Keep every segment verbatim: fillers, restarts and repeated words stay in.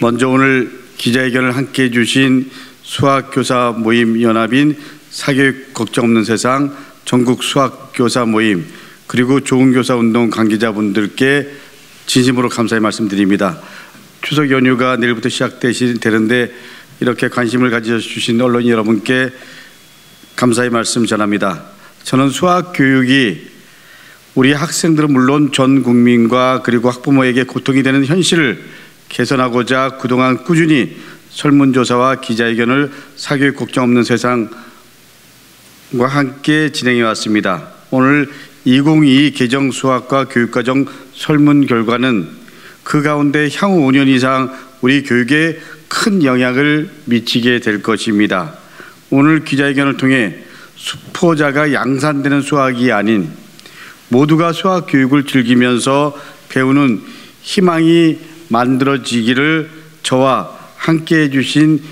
먼저 오늘 기자회견을 함께해 주신 수학교사 모임 연합인 사교육 걱정 없는 세상, 전국수학교사 모임 그리고 좋은교사운동 관계자분들께 진심으로 감사의 말씀드립니다. 추석 연휴가 내일부터 시작되는데 이렇게 관심을 가져주신 언론인 여러분께 감사의 말씀 전합니다. 저는 수학교육이 우리 학생들은 물론 전 국민과 그리고 학부모에게 고통이 되는 현실을 개선하고자 그동안 꾸준히 설문조사와 기자회견을 사교육 걱정 없는 세상과 함께 진행해 왔습니다. 오늘 이천이십이 개정 수학과 교육과정 설문 결과는 그 가운데 향후 오 년 이상 우리 교육에 큰 영향을 미치게 될 것입니다. 오늘 기자회견을 통해 수포자가 양산되는 수학이 아닌 모두가 수학 교육을 즐기면서 배우는 희망이 만들어지기를 저와 함께 해주신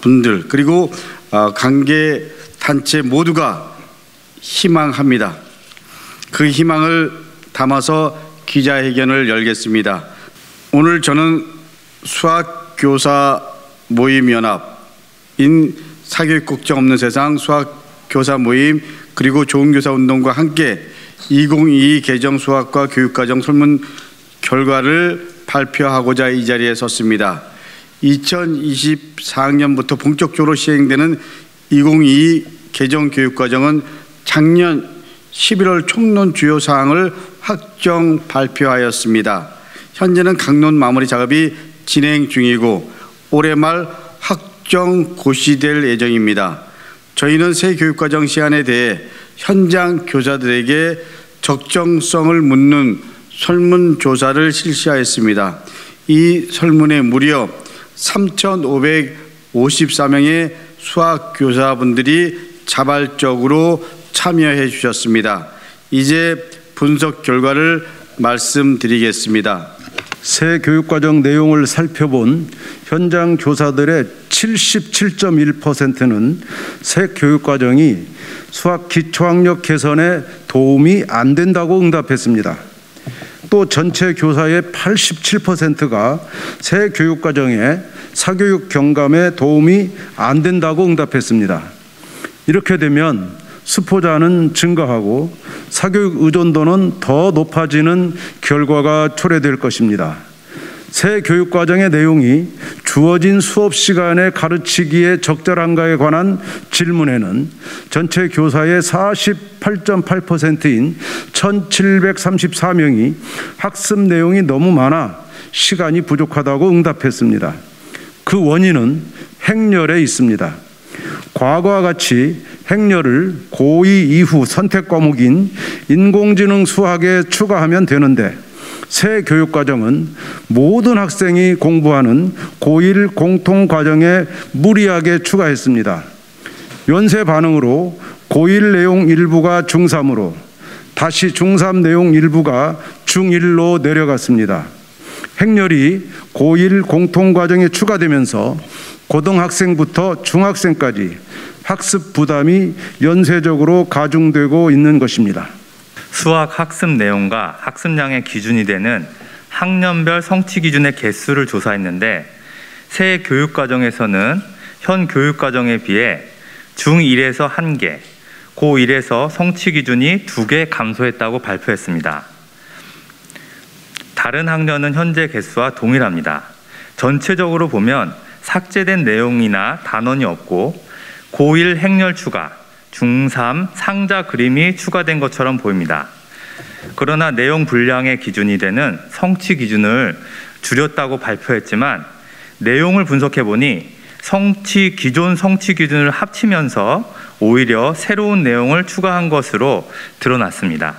분들 그리고 관계 단체 모두가 희망합니다. 그 희망을 담아서 기자회견을 열겠습니다. 오늘 저는 수학교사 모임 연합인 사교육 걱정 없는 세상, 수학교사 모임 그리고 좋은교사운동과 함께 이천이십이 개정 수학과 교육과정 설문 결과를 발표하고자 이 자리에 섰습니다. 이천이십사 학년부터 본격적으로 시행되는 이천이십이 개정 교육과정은 작년 십일월 총론 주요 사항을 확정 발표하였습니다. 현재는 각론 마무리 작업이 진행 중이고 올해 말 확정 고시될 예정입니다. 저희는 새 교육과정 시안에 대해 현장 교사들에게 적정성을 묻는 설문조사를 실시하였습니다. 이 설문에 무려 삼천오백오십사 명의 수학교사분들이 자발적으로 참여해 주셨습니다. 이제 분석 결과를 말씀드리겠습니다. 새 교육과정 내용을 살펴본 현장 교사들의 칠십칠 점 일 퍼센트는 새 교육과정이 수학 기초학력 개선에 도움이 안 된다고 응답했습니다. 또 전체 교사의 팔십칠 퍼센트가 새 교육과정에 사교육 경감에 도움이 안 된다고 응답했습니다. 이렇게 되면 수포자는 증가하고 사교육 의존도는 더 높아지는 결과가 초래될 것입니다. 새 교육과정의 내용이 주어진 수업 시간에 가르치기에 적절한가에 관한 질문에는 전체 교사의 사십팔 점 팔 퍼센트인 천칠백삼십사 명이 학습 내용이 너무 많아 시간이 부족하다고 응답했습니다. 그 원인은 행렬에 있습니다. 과거와 같이 행렬을 고이 이후 선택 과목인 인공지능 수학에 추가하면 되는데 새 교육과정은 모든 학생이 공부하는 고일 공통과정에 무리하게 추가했습니다. 연쇄 반응으로 고일 내용 일부가 중삼으로 다시 중삼 내용 일부가 중일로 내려갔습니다. 행렬이 고일 공통과정에 추가되면서 고등학생부터 중학생까지 학습 부담이 연쇄적으로 가중되고 있는 것입니다. 수학 학습 내용과 학습량의 기준이 되는 학년별 성취 기준의 개수를 조사했는데 새 교육과정에서는 현 교육과정에 비해 중일에서 한 개, 고일에서 성취 기준이 두 개 감소했다고 발표했습니다. 다른 학년은 현재 개수와 동일합니다. 전체적으로 보면 삭제된 내용이나 단원이 없고 고일 행렬 추가, 중삼 상자 그림이 추가된 것처럼 보입니다. 그러나 내용 분량의 기준이 되는 성취 기준을 줄였다고 발표했지만 내용을 분석해보니 성취 기존 성취 기준을 합치면서 오히려 새로운 내용을 추가한 것으로 드러났습니다.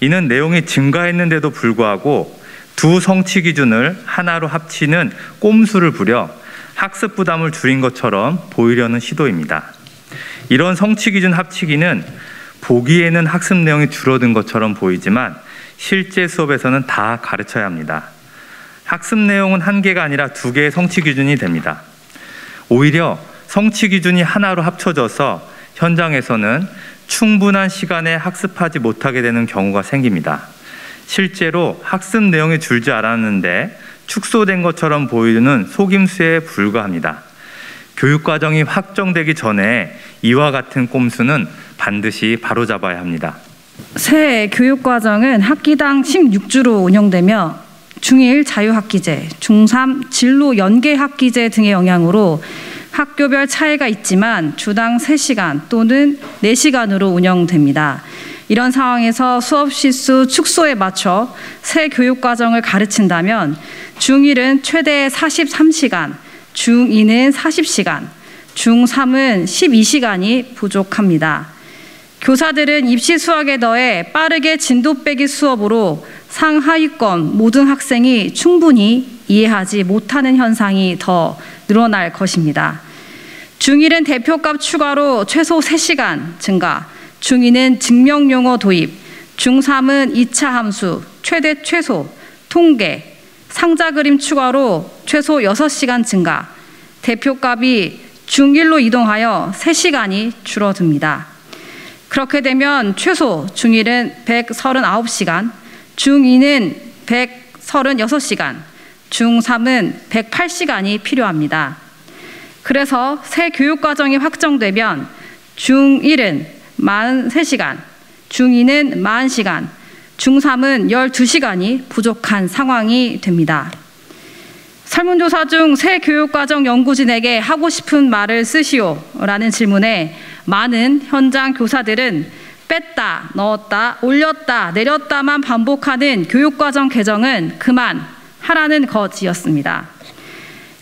이는 내용이 증가했는데도 불구하고 두 성취 기준을 하나로 합치는 꼼수를 부려 학습 부담을 줄인 것처럼 보이려는 시도입니다. 이런 성취 기준 합치기는 보기에는 학습 내용이 줄어든 것처럼 보이지만 실제 수업에서는 다 가르쳐야 합니다. 학습 내용은 한 개가 아니라 두 개의 성취 기준이 됩니다. 오히려 성취 기준이 하나로 합쳐져서 현장에서는 충분한 시간에 학습하지 못하게 되는 경우가 생깁니다. 실제로 학습 내용이 줄지 않았는데 축소된 것처럼 보이는 속임수에 불과합니다. 교육과정이 확정되기 전에 이와 같은 꼼수는 반드시 바로잡아야 합니다. 새 교육과정은 학기당 십육 주로 운영되며 중일 자유학기제, 중삼 진로 연계학기제 등의 영향으로 학교별 차이가 있지만 주당 세 시간 또는 네 시간으로 운영됩니다. 이런 상황에서 수업 시수 축소에 맞춰 새 교육과정을 가르친다면 중일은 최대 사십삼 시간, 중이는 사십 시간, 중삼은 십이 시간이 부족합니다. 교사들은 입시 수학에 더해 빠르게 진도 빼기 수업으로 상하위권 모든 학생이 충분히 이해하지 못하는 현상이 더 늘어날 것입니다. 중일은 대표값 추가로 최소 세 시간 증가, 중이는 증명용어 도입, 중삼은 이 차 함수, 최대 최소, 통계, 상자 그림 추가로 최소 여섯 시간 증가, 대표값이 중일로 이동하여 세 시간이 줄어듭니다. 그렇게 되면 최소 중일은 백삼십구 시간, 중이는 백삼십육 시간, 중삼은 백팔 시간이 필요합니다. 그래서 새 교육과정이 확정되면 중일은 사십삼 시간, 중이는 사십 시간, 중삼은 십이 시간이 부족한 상황이 됩니다. 설문조사 중 새 교육과정 연구진에게 하고 싶은 말을 쓰시오라는 질문에 많은 현장 교사들은 뺐다, 넣었다, 올렸다, 내렸다만 반복하는 교육과정 개정은 그만 하라는 것이었습니다.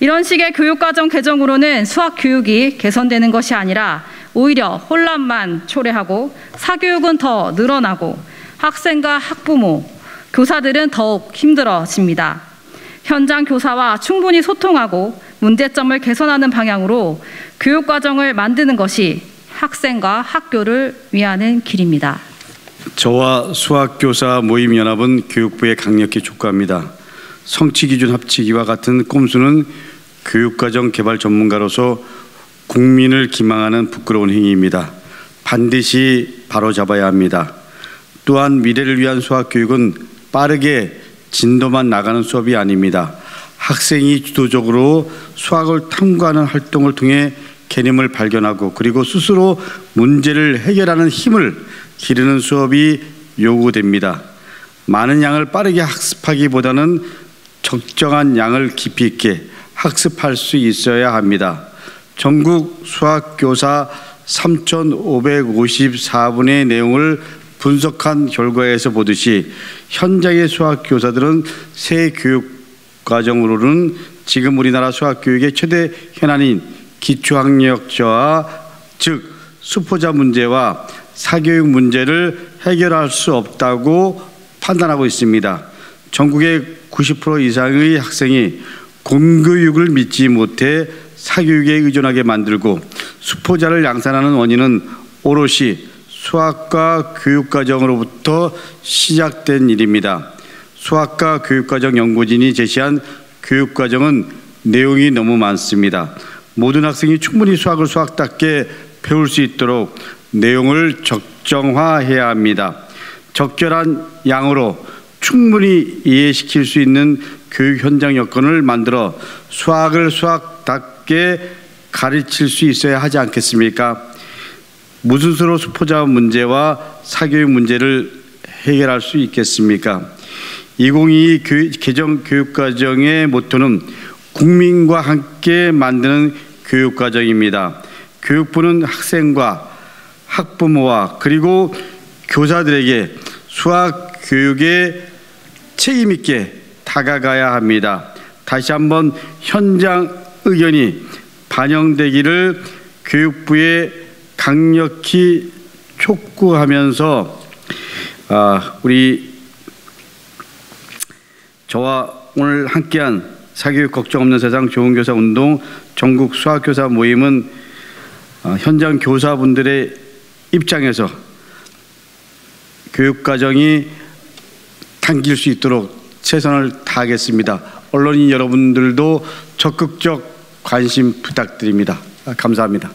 이런 식의 교육과정 개정으로는 수학교육이 개선되는 것이 아니라 오히려 혼란만 초래하고 사교육은 더 늘어나고 학생과 학부모, 교사들은 더욱 힘들어집니다. 현장 교사와 충분히 소통하고 문제점을 개선하는 방향으로 교육과정을 만드는 것이 학생과 학교를 위하는 길입니다. 저와 수학교사 모임 연합은 교육부에 강력히 촉구합니다. 성취 기준 합치기와 같은 꼼수는 교육과정 개발 전문가로서 국민을 기망하는 부끄러운 행위입니다. 반드시 바로잡아야 합니다. 또한 미래를 위한 수학교육은 빠르게 진도만 나가는 수업이 아닙니다. 학생이 주도적으로 수학을 탐구하는 활동을 통해 개념을 발견하고 그리고 스스로 문제를 해결하는 힘을 기르는 수업이 요구됩니다. 많은 양을 빠르게 학습하기보다는 적정한 양을 깊이 있게 학습할 수 있어야 합니다. 전국 수학교사 삼천오백오십사 분의 내용을 분석한 결과에서 보듯이 현장의 수학교사들은 새 교육과정으로는 지금 우리나라 수학교육의 최대 현안인 기초학력 저하, 즉 수포자 문제와 사교육 문제를 해결할 수 없다고 판단하고 있습니다. 전국의 구십 퍼센트 이상의 학생이 공교육을 믿지 못해 사교육에 의존하게 만들고 수포자를 양산하는 원인은 오롯이 수학과 교육과정으로부터 시작된 일입니다. 수학과 교육과정 연구진이 제시한 교육과정은 내용이 너무 많습니다. 모든 학생이 충분히 수학을 수학답게 배울 수 있도록 내용을 적정화해야 합니다. 적절한 양으로 충분히 이해시킬 수 있는 교육 현장 여건을 만들어 수학을 수학답게 가르칠 수 있어야 하지 않겠습니까? 무슨 수로 수포자 문제와 사교육 문제를 해결할 수 있겠습니까? 이천이십이 교육, 개정 교육과정의 모토는 국민과 함께 만드는 교육과정입니다. 교육부는 학생과 학부모와 그리고 교사들에게 수학 교육에 책임 있게 다가가야 합니다. 다시 한번 현장 의견이 반영되기를 교육부의 강력히 촉구하면서 아, 우리 저와 오늘 함께한 사교육 걱정 없는 세상 좋은교사운동 전국 수학교사 모임은 아, 현장 교사분들의 입장에서 교육과정이 당길 수 있도록 최선을 다하겠습니다. 언론인 여러분들도 적극적 관심 부탁드립니다. 아, 감사합니다.